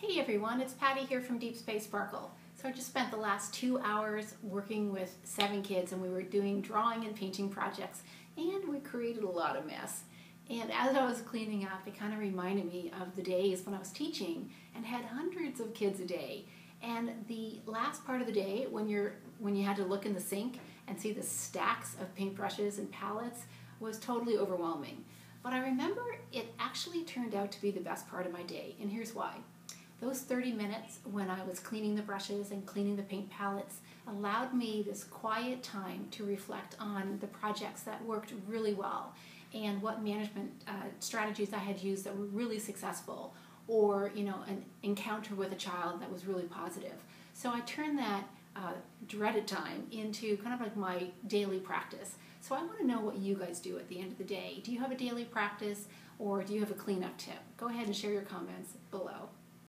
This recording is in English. Hey everyone, it's Patty here from Deep Space Sparkle. So I just spent the last 2 hours working with 7 kids, and we were doing drawing and painting projects, and we created a lot of mess. And as I was cleaning up, it kind of reminded me of the days when I was teaching and had hundreds of kids a day. And the last part of the day, when you had to look in the sink and see the stacks of paintbrushes and palettes, was totally overwhelming. But I remember it actually turned out to be the best part of my day, and here's why. Those 30 minutes when I was cleaning the brushes and cleaning the paint palettes allowed me this quiet time to reflect on the projects that worked really well and what management strategies I had used that were really successful, or an encounter with a child that was really positive. So I turned that dreaded time into kind of like my daily practice. So I want to know what you guys do at the end of the day. Do you have a daily practice, or do you have a cleanup tip? Go ahead and share your comments below.